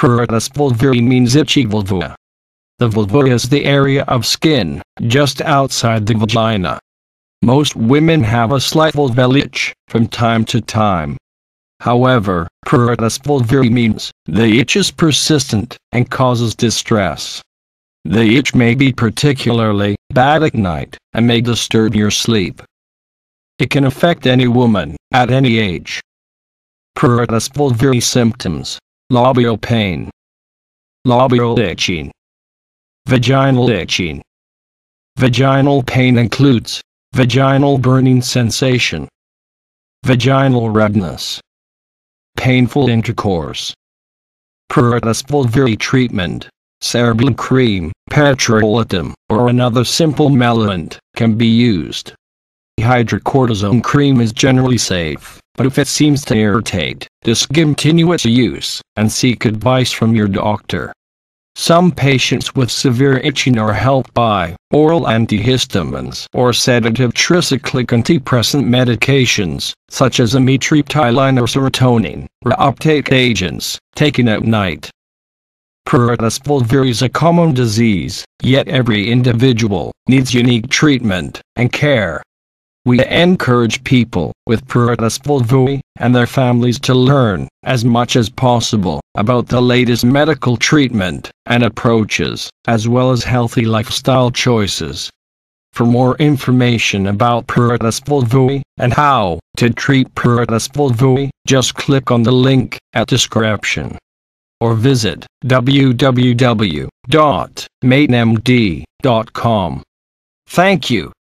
Pruritus vulvae means itchy vulva. The vulva is the area of skin, just outside the vagina. Most women have a slight vulval itch, from time to time. However, pruritus vulvae means the itch is persistent, and causes distress. The itch may be particularly bad at night, and may disturb your sleep. It can affect any woman, at any age. Pruritus vulvae symptoms: labial pain, labial itching, vaginal itching. Vaginal pain includes vaginal burning sensation, vaginal redness, painful intercourse. Pruritus vulvae treatment: cerumen cream, petrolatum, or another simple melent, can be used. Hydrocortisone cream is generally safe, but if it seems to irritate, discontinue its use, and seek advice from your doctor. Some patients with severe itching are helped by oral antihistamines or sedative tricyclic antidepressant medications, such as amitriptyline or serotonin reuptake agents, taken at night. Pruritus vulvae is a common disease, yet every individual needs unique treatment and care. We encourage people with pruritus vulvae and their families to learn, as much as possible, about the latest medical treatment and approaches, as well as healthy lifestyle choices. For more information about pruritus vulvae and how to treat pruritus vulvae, just click on the link at description. Or visit www.matnmd.com. Thank you.